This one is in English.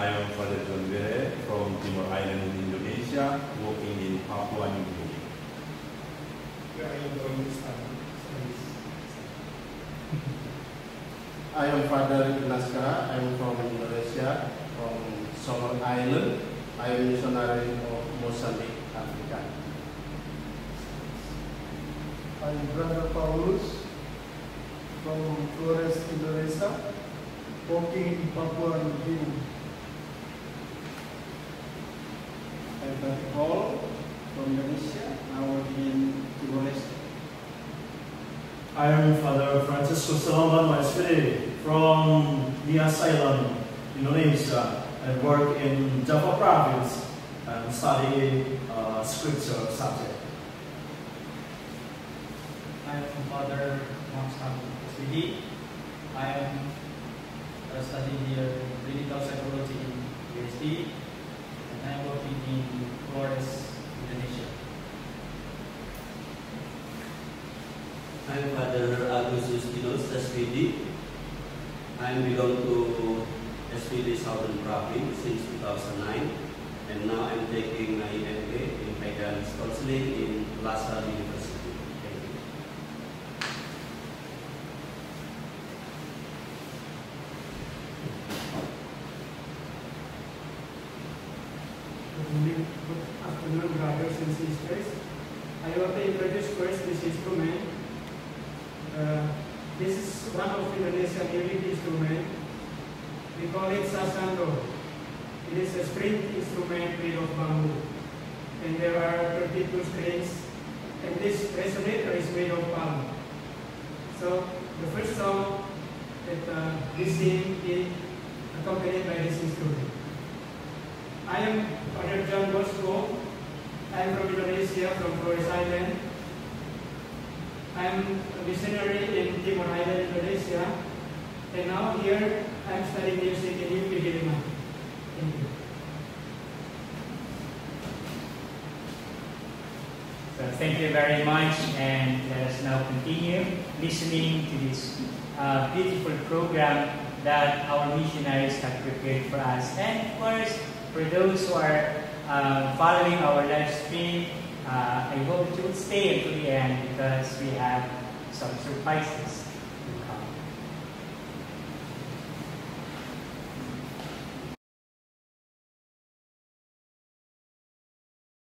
I am Father John Bire from Timor Island, Indonesia, working in Papua New Guinea. I am Father Nascara. I am from Indonesia, from Solor Island. I am missionary of Mozambique, Africa. I am Brother Paulus from Flores, Indonesia, working in Papua New Guinea. Father Paul from Indonesia, now in Flores. I am Father Francesco Salomon Maestri from Nias Island, Indonesia, and work in Java province and study scripture subject. I am Father Mongstam, SVD. I am studying here clinical psychology in PhD. I am working in Flores, Indonesia. I am Father Augustus Yuskinos, SVD. I belong to SVD Southern Province since 2009, and now I am taking my MA in Guidance Counseling in Lasalle University. Thank you. Good afternoon, brothers and sisters. I want to introduce first this instrument. This is one of Indonesian unique instruments. We call it Sasando. It is a string instrument made of bamboo. And there are 32 strings. And this resonator is made of palm. So the first song that we sing is accompanied by this instrument. I am Father John Bosco. I am from Indonesia, from Flores Island. I am a missionary in Timor Island, Indonesia. And now here, I am studying music in UP Giliman. Thank you. So thank you very much, and let us now continue listening to this beautiful program that our missionaries have prepared for us. And of course, for those who are following our live stream, I hope you will stay until the end because we have some surprises to come.